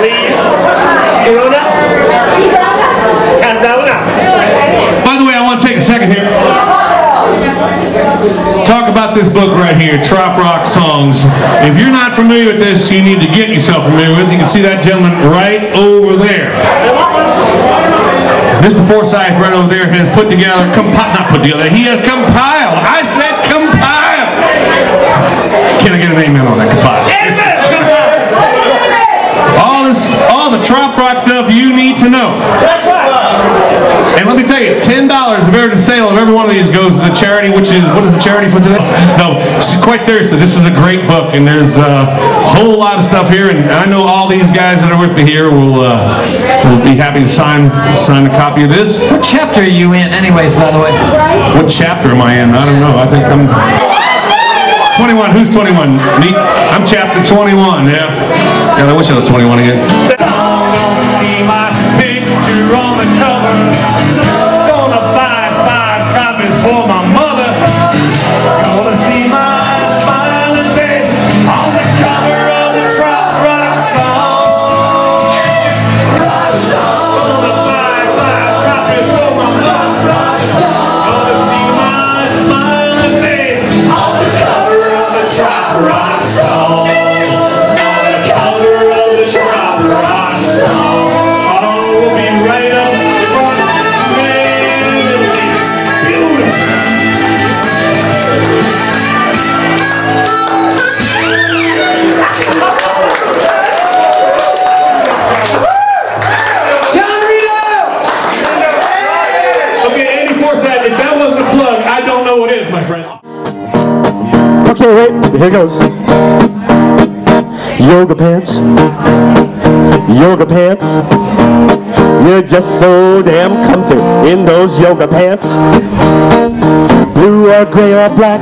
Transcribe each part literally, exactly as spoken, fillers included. please. Corona? And Corona. By the way, I want to take a second here. Talk about this book right here, Trop Rock Songs. If you're not familiar with this, you need to get yourself familiar with it. You can see that gentleman right over there. Mister Forsyth right over there has put together, compi- not put together, he has compiled. I said compiled. Can I get an amen on that compiled? Amen! All this, all the Trop Rock stuff you need to know. That's right. And let me tell you, ten dollars of every sale of every one of these goes to the charity, which is, what is the charity for today? No, quite seriously, this is a great book, and there's a whole lot of stuff here, and I know all these guys that are with me here will... Uh, We'll be happy to sign sign a copy of this. What chapter are you in anyways, by the way? What chapter am I in? I don't know. I think I'm twenty-one. Who's twenty-one? Me? I'm chapter twenty-one, yeah. God, I wish I was twenty-one again. Don't see my picture on the cover. Gonna buy five copies for my mother. Gonna see my smiling face on the cover of the Trop Rock Song. Okay, wait, here goes. Yoga pants, yoga pants, you're just so damn comfy in those yoga pants. Blue or gray or black,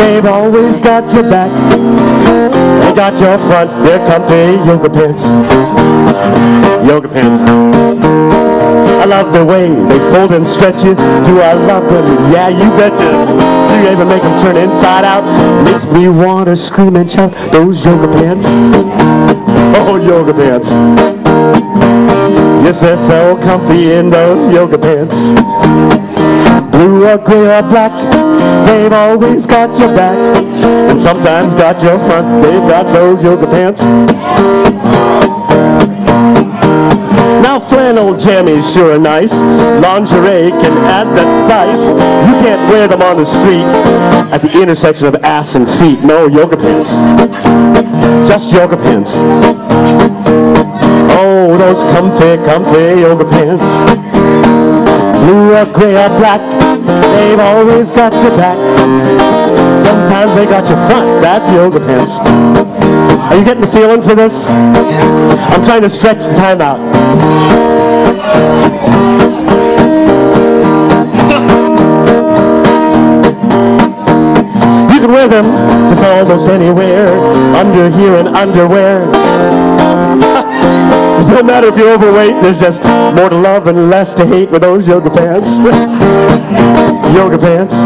they've always got your back. They got your front, they're comfy yoga pants. Yoga pants. I love the way they fold and stretch you. Do I love them? Yeah, you betcha. You even make them turn inside out. Makes me want to scream and shout. Those yoga pants. Oh, yoga pants. Yes, they're so comfy in those yoga pants. Blue or gray or black, they've always got your back. And sometimes got your front. They've got those yoga pants. Now flannel jammies sure are nice. Lingerie can add that spice. You can't wear them on the street at the intersection of ass and feet. No yoga pants. Just yoga pants. Oh, those comfy, comfy yoga pants. Blue or gray or black, they've always got your back. Sometimes they got your front. That's yoga pants. Are you getting the feeling for this? I'm trying to stretch the time out. You can wear them just almost anywhere, under here and underwear. It doesn't matter if you're overweight, there's just more to love and less to hate with those yoga pants. Yoga pants.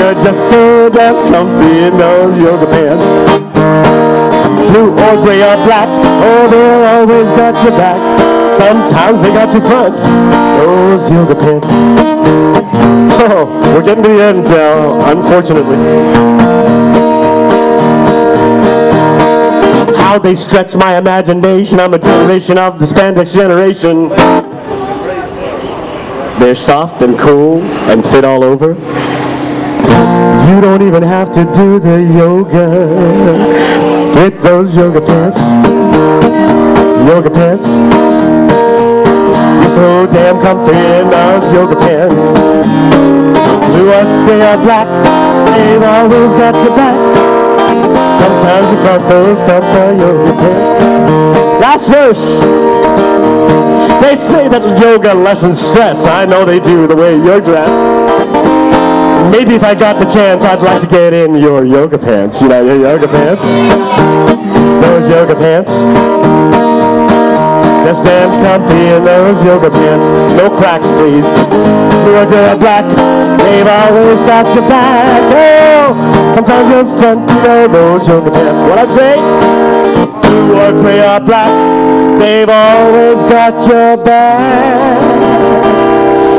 You're just so damn comfy in those yoga pants. Blue or gray or black, oh, they always got your back. Sometimes they got your front. Those yoga pants. Oh, we're getting to the end now, unfortunately. How they stretch my imagination. I'm a generation of the spandex generation. They're soft and cool and fit all over. You don't even have to do the yoga. With those yoga pants, yoga pants, you're so damn comfy in those yoga pants. Blue or gray or black, they've always got your back. Sometimes you find those comfy yoga pants. Last verse. They say that yoga lessens stress. I know they do the way you're dressed. Maybe if I got the chance, I'd like to get in your yoga pants. You know, your yoga pants. Those yoga pants. Just damn comfy in those yoga pants. No cracks, please. Blue or gray or black, they've always got your back. Oh, sometimes you're front, you know, those yoga pants. What I'm saying? Blue or or gray or black, they've always got your back.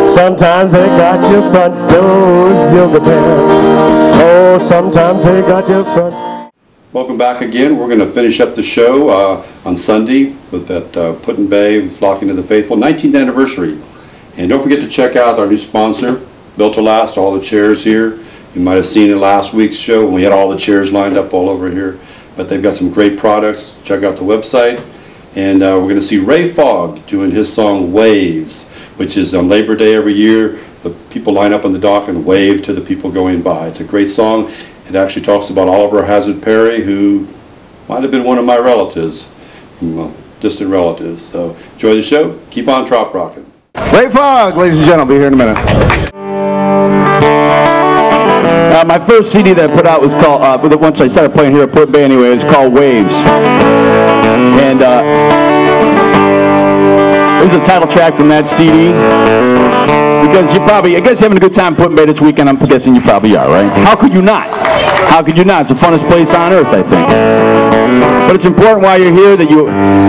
Sometimes they got your front, those yoga pants. Oh, sometimes they got your front. Welcome back again. We're going to finish up the show uh, on Sunday with that uh, Put-in-Bay Flocking to the Faithful nineteenth anniversary. And don't forget to check out our new sponsor, Built to Last, all the chairs here. You might have seen in last week's show when we had all the chairs lined up all over here. But they've got some great products. Check out the website. And uh, we're going to see Ray Fogg doing his song Waves, which is on Labor Day every year. The people line up on the dock and wave to the people going by. It's a great song. It actually talks about Oliver Hazard Perry, who might have been one of my relatives, from, uh, distant relatives. So enjoy the show. Keep on trop rocking. Ray Fogg, ladies and gentlemen, be here in a minute. Uh, my first C D that I put out was called, uh, once I started playing here at Put-in-Bay anyway, it's called Waves. And uh, this is a title track from that C D. Because you probably, I guess you're having a good time Put-in-Bay this weekend, I'm guessing you probably are, right? How could you not? How could you not? It's the funnest place on earth, I think. But it's important while you're here that you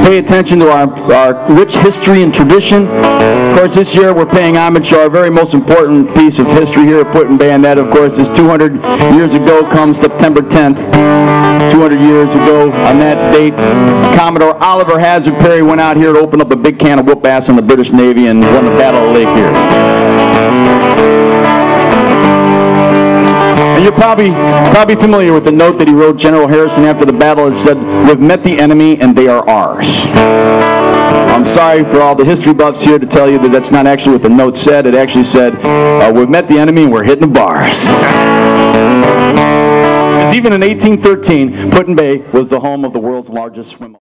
pay attention to our, our rich history and tradition. Of course, this year we're paying homage to our very most important piece of history here at Put-in-Bay, and that, of course, is two hundred years ago comes September tenth. two hundred years ago on that date, Commodore Oliver Hazard Perry went out here to open up a big can of whoop-ass on the British Navy and won the Battle of Lake here. And you're probably, probably familiar with the note that he wrote General Harrison after the battle that said, "We've met the enemy and they are ours." I'm sorry for all the history buffs here to tell you that that's not actually what the note said. It actually said, uh, we've met the enemy and we're hitting the bars. Because even in eighteen thirteen, Put-in-Bay was the home of the world's largest swim.